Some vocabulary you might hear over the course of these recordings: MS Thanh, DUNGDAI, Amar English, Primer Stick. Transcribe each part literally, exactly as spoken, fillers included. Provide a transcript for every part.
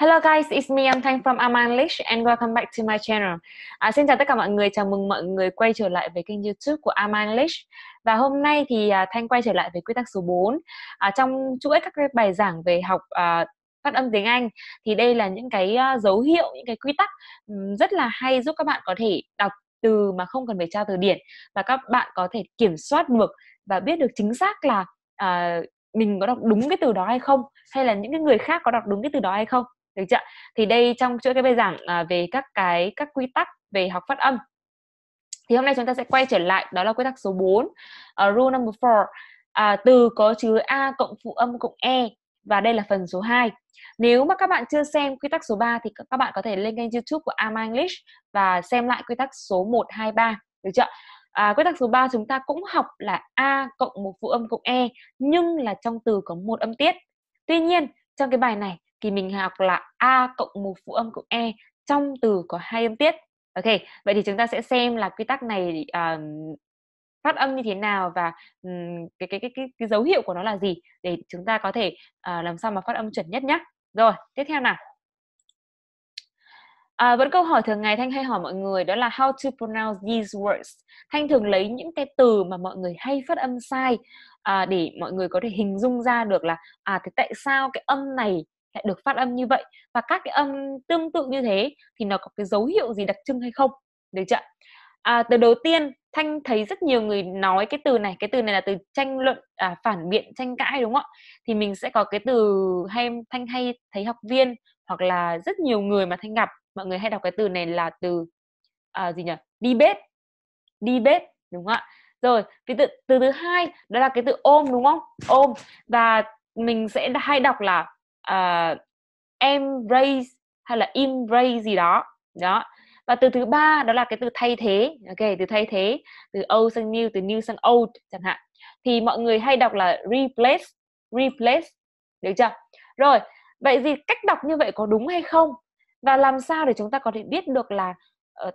Hello guys, it's me, I'm Thanh from Amar English and welcome back to my channel. À, xin chào tất cả mọi người, chào mừng mọi người quay trở lại với kênh YouTube của Amar English. Và hôm nay thì à, Thanh quay trở lại với quy tắc số bốn. À, trong chuỗi các cái bài giảng về học à, phát âm tiếng Anh thì đây là những cái à, dấu hiệu, những cái quy tắc um, rất là hay giúp các bạn có thể đọc từ mà không cần phải tra từ điển, và các bạn có thể kiểm soát được và biết được chính xác là à, mình có đọc đúng cái từ đó hay không, hay là những cái người khác có đọc đúng cái từ đó hay không. Được chưa? Thì đây trong chuỗi cái bài giảng à, về các cái các quy tắc về học phát âm. Thì hôm nay chúng ta sẽ quay trở lại, đó là quy tắc số bốn, uh, rule number four. À, từ có chữ a cộng phụ âm cộng e, và đây là phần số hai. Nếu mà các bạn chưa xem quy tắc số ba thì các bạn có thể lên kênh YouTube của Amar English và xem lại quy tắc số một, hai, ba. Được chưa? À, quy tắc số ba chúng ta cũng học là a cộng một phụ âm cộng e, nhưng là trong từ có một âm tiết. Tuy nhiên, trong cái bài này thì mình học là a cộng một phụ âm cộng e trong từ có hai âm tiết. Ok, vậy thì chúng ta sẽ xem là quy tắc này uh, phát âm như thế nào, và um, cái, cái, cái, cái, cái dấu hiệu của nó là gì, để chúng ta có thể uh, làm sao mà phát âm chuẩn nhất nhé. Rồi, tiếp theo nào. À, vẫn câu hỏi thường ngày Thanh hay hỏi mọi người, đó là how to pronounce these words. Thanh thường lấy những cái từ mà mọi người hay phát âm sai à, để mọi người có thể hình dung ra được là à thế tại sao cái âm này lại được phát âm như vậy, và các cái âm tương tự như thế thì nó có cái dấu hiệu gì đặc trưng hay không. Được chưa? À, từ đầu tiên Thanh thấy rất nhiều người nói cái từ này, cái từ này là từ tranh luận, à, phản biện, tranh cãi, đúng không ạ? Thì mình sẽ có cái từ hay Thanh hay thấy học viên hoặc là rất nhiều người mà Thanh gặp, mọi người hay đọc cái từ này là từ à, gì nhỉ? Debate, debate, đúng không ạ? Rồi cái từ, từ thứ hai đó là cái từ ôm, đúng không? Ôm, và mình sẽ hay đọc là Uh, embrace hay là embrace gì đó đó. Và từ thứ ba đó là cái từ thay thế. Ok, từ thay thế, từ old sang new, từ new sang old chẳng hạn, thì mọi người hay đọc là replace, replace. Được chưa? Rồi, vậy thì cách đọc như vậy có đúng hay không, và làm sao để chúng ta có thể biết được là uh,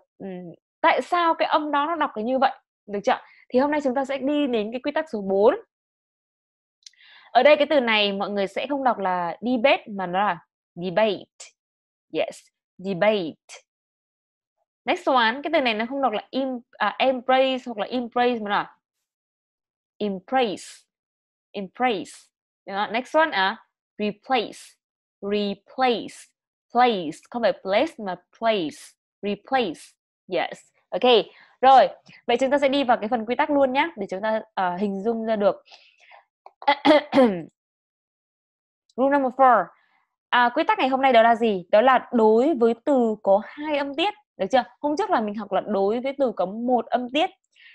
tại sao cái âm đó nó đọc cái như vậy. Được chưa? Thì hôm nay chúng ta sẽ đi đến cái quy tắc số bốn. Ở đây cái từ này mọi người sẽ không đọc là debate mà nó là debate. Yes, debate. Next one, cái từ này nó không đọc là im, à, embrace hoặc là embrace mà nó là embrace, embrace. Next one à, replace, replace, place, không phải place mà place, replace. Yes, ok. Rồi, vậy chúng ta sẽ đi vào cái phần quy tắc luôn nhé, để chúng ta uh, hình dung ra được. Rule number four. À, quy tắc ngày hôm nay đó là gì? Đó là đối với từ có hai âm tiết. Được chưa? Hôm trước là mình học là đối với từ có một âm tiết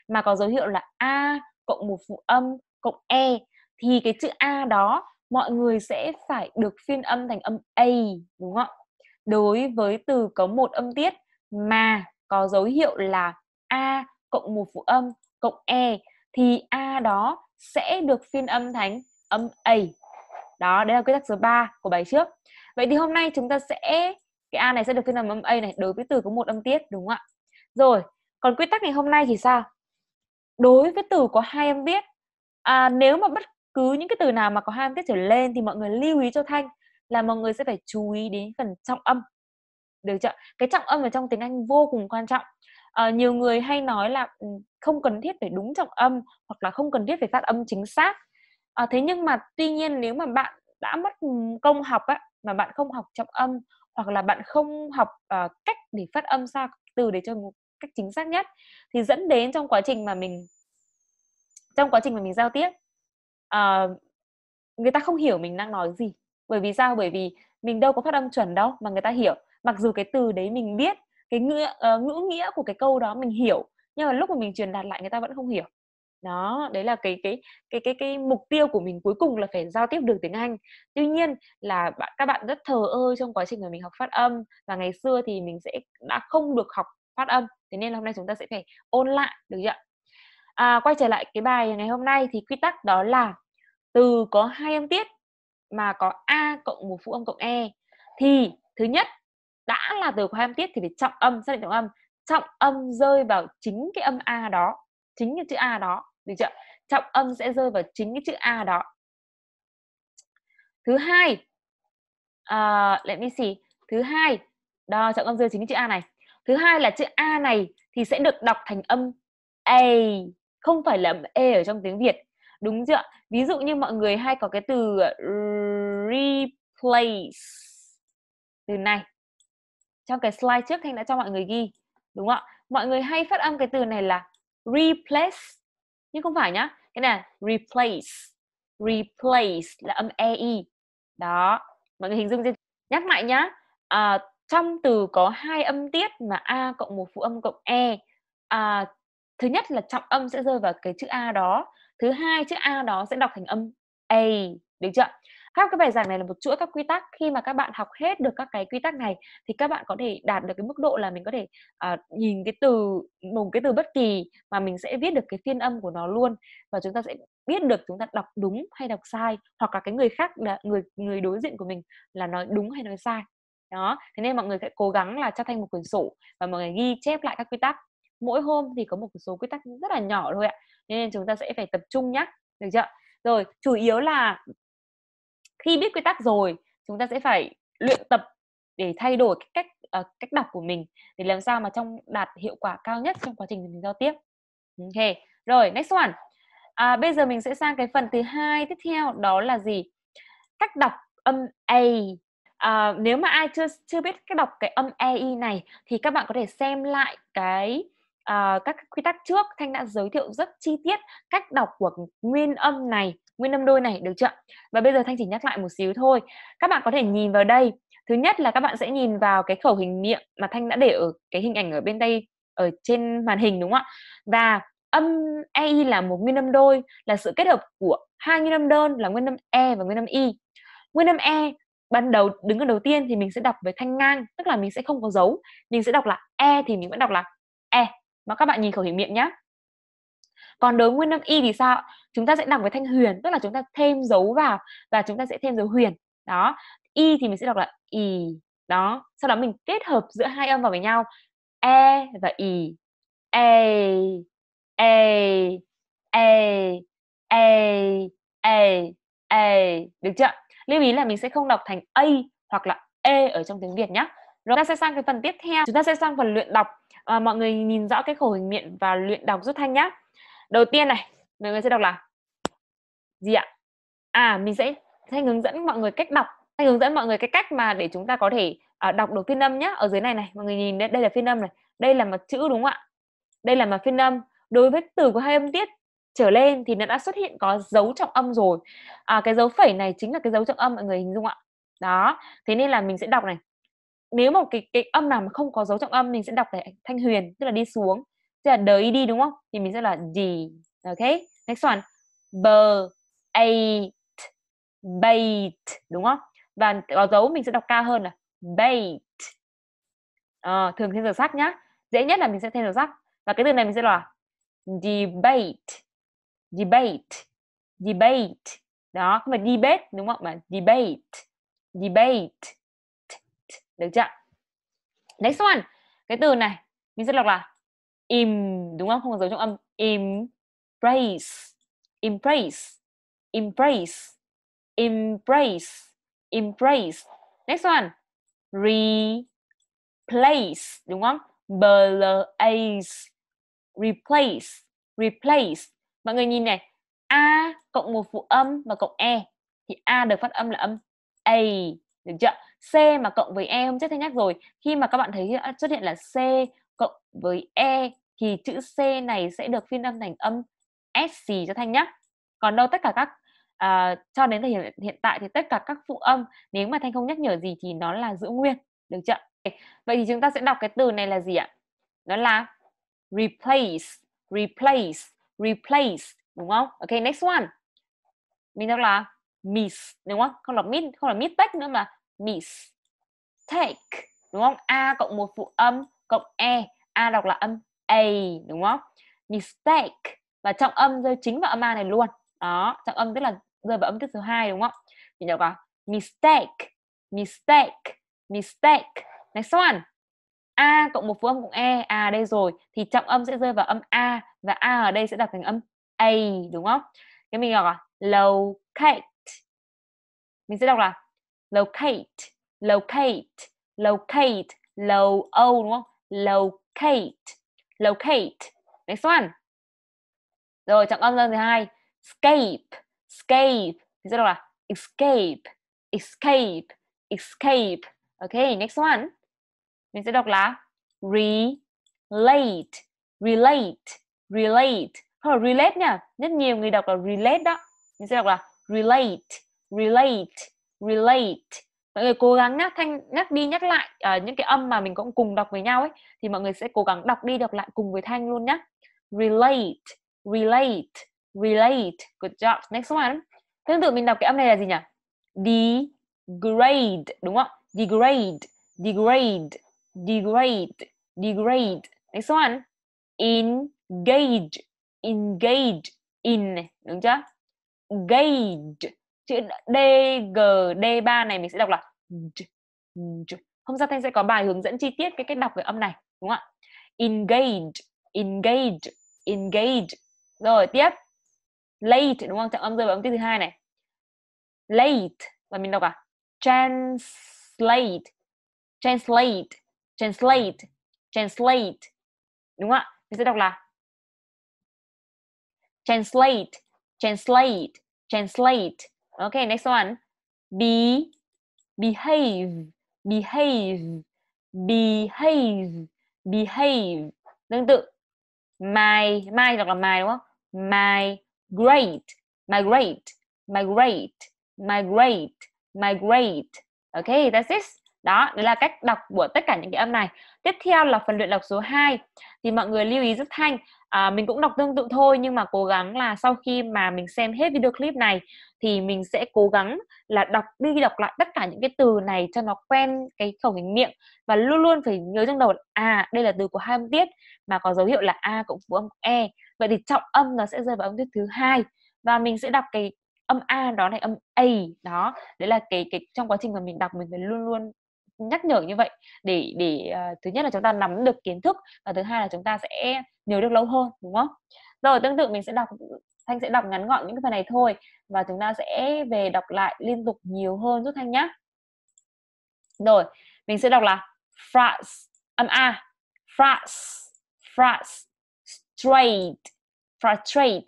mà có dấu hiệu là a cộng một phụ âm cộng e, thì cái chữ a đó mọi người sẽ phải được phiên âm thành âm a, đúng không? Đối với từ có một âm tiết mà có dấu hiệu là a cộng một phụ âm cộng e, thì a đó sẽ được phiên âm thành âm a. Đó, đấy là quy tắc số ba của bài trước. Vậy thì hôm nay chúng ta sẽ, cái a này sẽ được phiên âm âm a này đối với từ có một âm tiết, đúng không ạ? Rồi, còn quy tắc ngày hôm nay thì sao? Đối với từ có hai âm tiết, à, nếu mà bất cứ những cái từ nào mà có hai âm tiết trở lên thì mọi người lưu ý cho Thanh là mọi người sẽ phải chú ý đến phần trọng âm. Được chưa? Cái trọng âm ở trong tiếng Anh vô cùng quan trọng. À, nhiều người hay nói là không cần thiết phải đúng trọng âm hoặc là không cần thiết phải phát âm chính xác. À, thế nhưng mà tuy nhiên nếu mà bạn đã mất công học á, mà bạn không học trọng âm hoặc là bạn không học uh, cách để phát âm sao từ để cho một cách chính xác nhất, thì dẫn đến trong quá trình mà mình trong quá trình mà mình giao tiếp, uh, người ta không hiểu mình đang nói gì. Bởi vì sao? Bởi vì mình đâu có phát âm chuẩn đâu mà người ta hiểu. Mặc dù cái từ đấy mình biết, cái ngữ, uh, ngữ nghĩa của cái câu đó mình hiểu, nhưng mà lúc mà mình truyền đạt lại người ta vẫn không hiểu. Đó, đấy là cái cái cái cái cái mục tiêu của mình cuối cùng là phải giao tiếp được tiếng Anh. Tuy nhiên là bạn, các bạn rất thờ ơ trong quá trình mà mình học phát âm, và ngày xưa thì mình sẽ đã không được học phát âm, thế nên là hôm nay chúng ta sẽ phải ôn lại, được chưa? À, quay trở lại cái bài ngày hôm nay thì quy tắc đó là từ có hai âm tiết mà có a cộng một phụ âm cộng e, thì thứ nhất, đã là từ có hai âm tiết thì phải trọng âm, xác định trọng âm. Trọng âm rơi vào chính cái âm a đó, chính cái chữ a đó, được chưa? Trọng âm sẽ rơi vào chính cái chữ a đó. Thứ hai, uh, let me see. Thứ hai, đó, chọn âm dương chính chữ A này. Thứ hai là chữ A này thì sẽ được đọc thành âm A, không phải là âm E ở trong tiếng Việt. Đúng chưa? Ví dụ như mọi người hay có cái từ replace. Từ này. Trong cái slide trước Thanh đã cho mọi người ghi. Đúng không ạ? Mọi người hay phát âm cái từ này là replace. Nhưng không phải nhá. Cái này là replace. Replace là âm e i. Đó. Mọi người hình dung. Nhắc lại nhá. À, trong từ có hai âm tiết mà A cộng một phụ âm cộng E. À, thứ nhất là trọng âm sẽ rơi vào cái chữ A đó. Thứ hai, chữ A đó sẽ đọc thành âm A. Được chưa? Các cái bài giảng này là một chuỗi các quy tắc. Khi mà các bạn học hết được các cái quy tắc này thì các bạn có thể đạt được cái mức độ là mình có thể uh, nhìn cái từ, một cái từ bất kỳ mà mình sẽ viết được cái phiên âm của nó luôn. Và chúng ta sẽ biết được chúng ta đọc đúng hay đọc sai. Hoặc là cái người khác, người người đối diện của mình là nói đúng hay nói sai. Đó, thế nên mọi người sẽ cố gắng là cho Thanh một quyển sổ và mọi người ghi chép lại các quy tắc. Mỗi hôm thì có một số quy tắc rất là nhỏ thôi ạ. Nên chúng ta sẽ phải tập trung nhé. Được chưa? Rồi, chủ yếu là khi biết quy tắc rồi, chúng ta sẽ phải luyện tập để thay đổi cái cách uh, cách đọc của mình để làm sao mà trong đạt hiệu quả cao nhất trong quá trình mình giao tiếp. Ok. Rồi, next one. À, bây giờ mình sẽ sang cái phần thứ hai tiếp theo, đó là gì? Cách đọc âm A. À, nếu mà ai chưa chưa biết cách đọc cái âm e i này thì các bạn có thể xem lại cái uh, các quy tắc trước. Thanh đã giới thiệu rất chi tiết cách đọc của nguyên âm này, nguyên âm đôi này, được chưa? Và bây giờ Thanh chỉ nhắc lại một xíu thôi. Các bạn có thể nhìn vào đây. Thứ nhất là các bạn sẽ nhìn vào cái khẩu hình miệng mà Thanh đã để ở cái hình ảnh ở bên đây, ở trên màn hình, đúng không ạ? Và âm e i là một nguyên âm đôi, là sự kết hợp của hai nguyên âm đơn là nguyên âm E và nguyên âm I. Nguyên âm E ban đầu đứng ở đầu tiên thì mình sẽ đọc với thanh ngang, tức là mình sẽ không có dấu, mình sẽ đọc là E thì mình vẫn đọc là E, mà các bạn nhìn khẩu hình miệng nhá. Còn đối với nguyên âm Y thì sao? Chúng ta sẽ đọc với thanh huyền, tức là chúng ta thêm dấu vào và chúng ta sẽ thêm dấu huyền. Đó, Y thì mình sẽ đọc là Y. Đó, sau đó mình kết hợp giữa hai âm vào với nhau, E và Y. E, E, E, E, E, E, được chưa? Lưu ý là mình sẽ không đọc thành A hoặc là E ở trong tiếng Việt nhé. Rồi ta sẽ sang cái phần tiếp theo. Chúng ta sẽ sang phần luyện đọc. À, mọi người nhìn rõ cái khẩu hình miệng và luyện đọc giúp Thanh nhé. Đầu tiên này, mọi người sẽ đọc là gì ạ? À, mình sẽ Thanh hướng dẫn mọi người cách đọc. Thanh hướng dẫn mọi người cái cách mà để chúng ta có thể à, đọc được phiên âm nhé. Ở dưới này này, mọi người nhìn đây, đây là phiên âm này. Đây là mặt chữ đúng không ạ? Đây là mặt phiên âm. Đối với từ của hai âm tiết trở lên thì nó đã xuất hiện có dấu trọng âm rồi. À, cái dấu phẩy này chính là cái dấu trọng âm, mọi người hình dung ạ. Đó, thế nên là mình sẽ đọc này. Nếu một cái cái âm nào mà không có dấu trọng âm mình sẽ đọc này thanh huyền, tức là đi xuống, tức là đới đi, đúng không? Thì mình sẽ là gì? Ok, next one. Bờ, eight, bait, đúng không? Và có dấu mình sẽ đọc cao hơn là bait. À, thường thêm dấu sắc nhá. Dễ nhất là mình sẽ thêm dấu sắc. Và cái từ này mình sẽ là debate. Debate, debate, đó, không phải debate đúng không, mà debate, debate, được chưa? Next one, cái từ này mình sẽ đọc là im, đúng không, không có dấu trong âm, embrace, embrace, embrace, embrace, embrace. Next one, replace, đúng không? Bl-ace, replace, replace. Mọi người nhìn này, A cộng một phụ âm và cộng E thì A được phát âm là âm A, được chưa? C mà cộng với E, hôm trước Thanh nhắc rồi, khi mà các bạn thấy xuất hiện là C cộng với E thì chữ C này sẽ được phiên âm thành âm S gì cho Thanh nhé. Còn đâu tất cả các uh, cho đến thời hiện, hiện tại thì tất cả các phụ âm, nếu mà Thanh không nhắc nhở gì thì nó là giữ nguyên, được chưa? Vậy thì chúng ta sẽ đọc cái từ này là gì ạ? Nó là replace, replace, replace, đúng không? Ok, next one. Mình đọc là miss, đúng không? Không là miss, không là miss take nữa mà miss take, đúng không? A cộng một phụ âm cộng E, A đọc là âm A, đúng không? Mistake, và trọng âm rơi chính vào âm A này luôn. Đó, trọng âm tức là rơi vào âm tiết số hai, đúng không? Mình đọc là mistake, mistake, mistake. Next one. A cộng một phụ âm cộng E, à đây rồi, thì trọng âm sẽ rơi vào âm A và A ở đây sẽ đọc thành âm A, đúng không? Cái mình đọc là locate, mình sẽ đọc là locate, locate, locate, low o đúng không? Locate, locate. Next one. Rồi trọng âm lần thứ hai, escape, escape. Thì sẽ đọc là escape, escape, escape. Okay, next one. Mình sẽ đọc là relate, relate, relate. Không phải relate nha, rất nhiều người đọc là relate đó. Mình sẽ đọc là relate, relate, relate. Mọi người cố gắng nhắc, thanh, nhắc đi nhắc lại uh, những cái âm mà mình cũng cùng đọc với nhau ấy. Thì mọi người sẽ cố gắng đọc đi đọc lại cùng với Thanh luôn nhé. Relate, relate, relate. Good job. Next one. Tương tự mình đọc cái âm này là gì nhỉ? Degrade, đúng không? Degrade, degrade, degrade, degrade. Next one. Engage, engage, in, đúng chưa? Gage. Chữ D, G, D ba này mình sẽ đọc là hôm sau Thanh sẽ có bài hướng dẫn chi tiết cái cách đọc cái âm này, đúng không ạ? Engage, engage, engage. Rồi tiếp late, đúng không? Trọng âm rơi vào âm tiết thứ hai này. Late và mình đọc à translate, translate, translate, translate, đúng không ạ? Mình sẽ đọc là translate, translate, translate. Okay, next one. Be, behave, behave, behave, behave. Tương tự. My, my đọc là my đúng không? Migrate, migrate, migrate, migrate, migrate. Okay, that's it. Đó, đó là cách đọc của tất cả những cái âm này. Tiếp theo là phần luyện đọc số hai. Thì mọi người lưu ý giúp Thanh. À, mình cũng đọc tương tự thôi, nhưng mà cố gắng là sau khi mà mình xem hết video clip này thì mình sẽ cố gắng là đọc đi đọc lại tất cả những cái từ này cho nó quen cái khẩu hình miệng. Và luôn luôn phải nhớ trong đầu à đây là từ của hai âm tiết mà có dấu hiệu là A cộng phụ âm E. Vậy thì trọng âm nó sẽ rơi vào âm tiết thứ hai và mình sẽ đọc cái âm A đó này, âm A đó. Đấy là cái, cái trong quá trình mà mình đọc mình phải luôn luôn nhắc nhở như vậy để để uh, thứ nhất là chúng ta nắm được kiến thức và thứ hai là chúng ta sẽ nhớ được lâu hơn, đúng không? Rồi tương tự mình sẽ đọc, Thanh sẽ đọc ngắn gọn những cái phần này thôi và chúng ta sẽ về đọc lại liên tục nhiều hơn giúp Thanh nhé. Rồi mình sẽ đọc là France, âm A, France, France, straight, frustrate,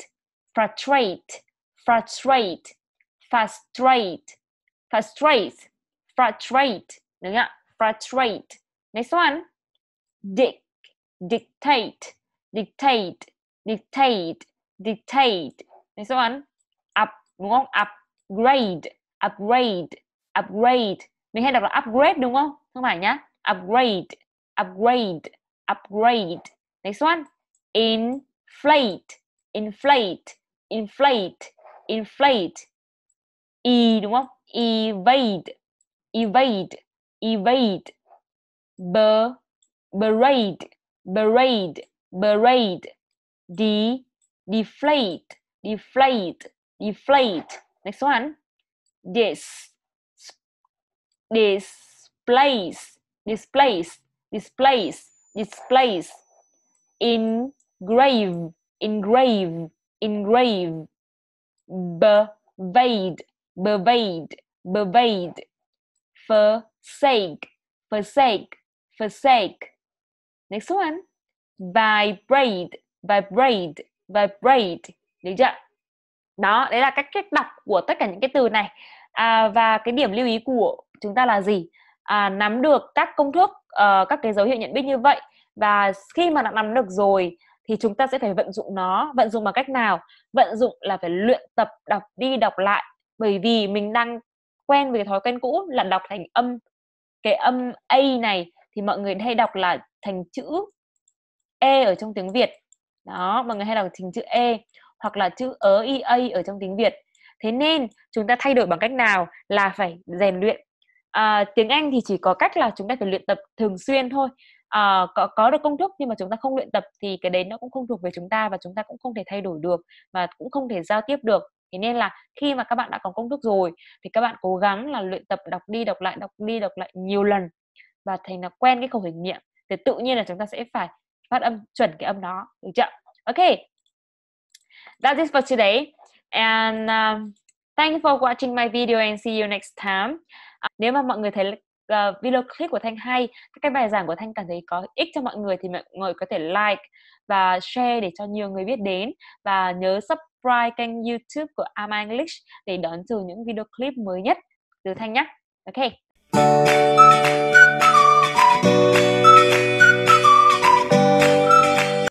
frustrate, frustrate, frustrate, frustrate, frustrate. Đúng ạ, frustrate. Next one. Dic, dictate, dictate, dictate, dictate. Next one. Up, đúng không? Upgrade, upgrade, upgrade. Mình hay đọc là upgrade đúng không? Không phải nhá. Upgrade, upgrade, upgrade. Next one. Inflate, inflate, inflate, inflate. E đúng không? Evade, evade, evade. Ber, berate, berate, berate. De, deflate, deflate, deflate. Next one. Dis, displace, displace, displace, displace. Engrave, engrave, engrave. Pervade, pervade, pervade. Forsake, forsake, forsake. Next one. Vibrate, vibrate, vibrate. Được chưa? Đó, đấy là cách cách đọc của tất cả những cái từ này. À, và cái điểm lưu ý của chúng ta là gì? À, nắm được các công thức, uh, các cái dấu hiệu nhận biết như vậy. Và khi mà đã nắm được rồi thì chúng ta sẽ phải vận dụng nó. Vận dụng bằng cách nào? Vận dụng là phải luyện tập đọc đi đọc lại. Bởi vì mình đang quen với thói quen cũ là đọc thành âm cái âm A này thì mọi người hay đọc là thành chữ E ở trong tiếng Việt. Đó, mọi người hay đọc thành chữ E hoặc là chữ ớ i a ở trong tiếng Việt. Thế nên chúng ta thay đổi bằng cách nào là phải rèn luyện. À, tiếng Anh thì chỉ có cách là chúng ta phải luyện tập thường xuyên thôi. À, có có được công thức nhưng mà chúng ta không luyện tập thì cái đấy nó cũng không thuộc về chúng ta và chúng ta cũng không thể thay đổi được và cũng không thể giao tiếp được. Thế nên là khi mà các bạn đã có công thức rồi thì các bạn cố gắng là luyện tập đọc đi đọc lại, đọc đi đọc lại nhiều lần và thành là quen cái khẩu hình miệng thì tự nhiên là chúng ta sẽ phải phát âm chuẩn cái âm đó, được chưa? Okay, that's it for today and um, thank you for watching my video and see you next time. Uh, nếu mà mọi người thấy uh, video clip của Thanh hay, các bài giảng của Thanh cảm thấy có ích cho mọi người thì mọi người có thể like và share để cho nhiều người biết đến, và nhớ subscribe kênh YouTube của Amar English để đón chờ những video clip mới nhất từ Thanh nhé. Ok.